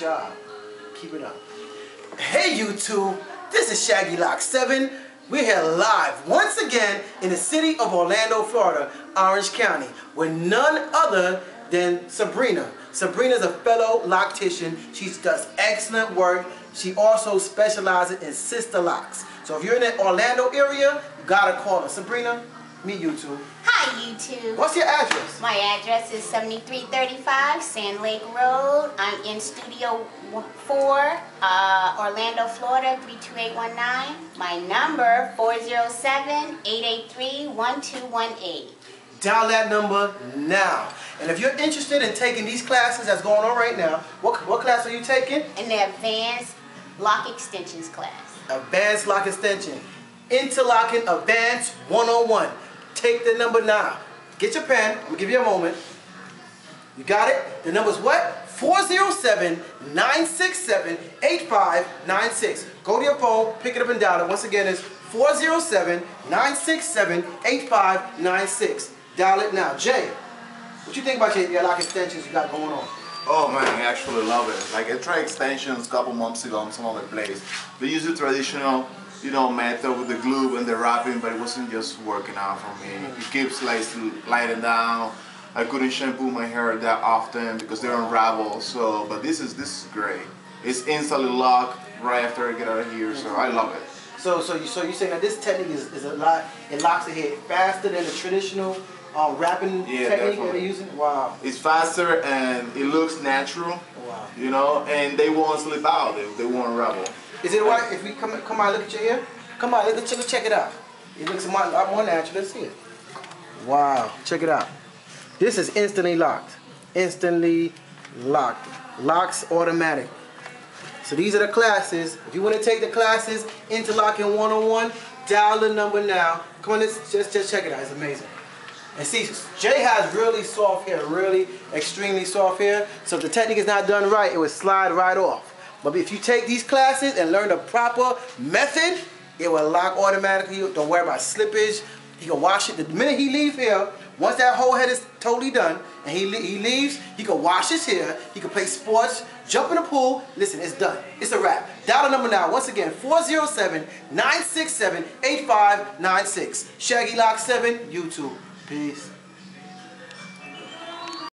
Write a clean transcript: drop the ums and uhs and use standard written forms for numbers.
job. Keep it up. Hey YouTube, this is Shaggy Locks 7. We're here live once again in the city of Orlando, Florida, Orange County, with none other than Sabrina. Sabrina's a fellow loctician. She does excellent work. She also specializes in sister locks. So if you're in the Orlando area, you gotta call her. Sabrina, meet YouTube. Hi YouTube. What's your address? My address is 7335 Sand Lake Road. I'm in Studio 4, Orlando, Florida 32819. My number 407-883-1218. Dial that number now. And if you're interested in taking these classes that's going on right now, what class are you taking? In the Advanced Lock Extensions class. Advanced Lock Extension. Interlocking Advanced 101. Take the number now. Get your pen. I'm going to give you a moment. You got it? The number's what? 407-967-8596. Go to your phone, pick it up and dial it. Once again, it's 407-967-8596. Dial it now. Jay, what you think about your lock extensions you got going on? Oh man, I actually love it. Like I tried extensions a couple months ago in some other place. They use the traditional, you know, method with the glue and the wrapping, but it wasn't just working out for me. It keeps like sliding down. I couldn't shampoo my hair that often because they unravel. So, but this is great. It's instantly locked right after I get out of here. So I love it. So you saying that this technique is a lot? It locks the head faster than the traditional wrapping technique that they're using. Wow. It's faster and it looks natural. Wow. You know, and they won't slip out if they won't unravel. Is it right if we come out look at your hair? Come on, check it out. It looks a lot more natural. Let's see it. Wow. Check it out. This is instantly locked. Instantly locked. Locks automatic. So these are the classes. If you want to take the classes, Interlocking 101, dial the number now. Come on, let's just check it out. It's amazing. And see, Jay has really soft hair, really extremely soft hair. So if the technique is not done right, it will slide right off. But if you take these classes and learn the proper method, it will lock automatically. Don't worry about slippage. He can wash it. The minute he leaves here, once that whole head is totally done and he leaves, he can wash his hair, he can play sports, jump in the pool. Listen, it's done. It's a wrap. Dial the number now. Once again, 407-967-8596. Shaggy Lock 7, YouTube. Peace.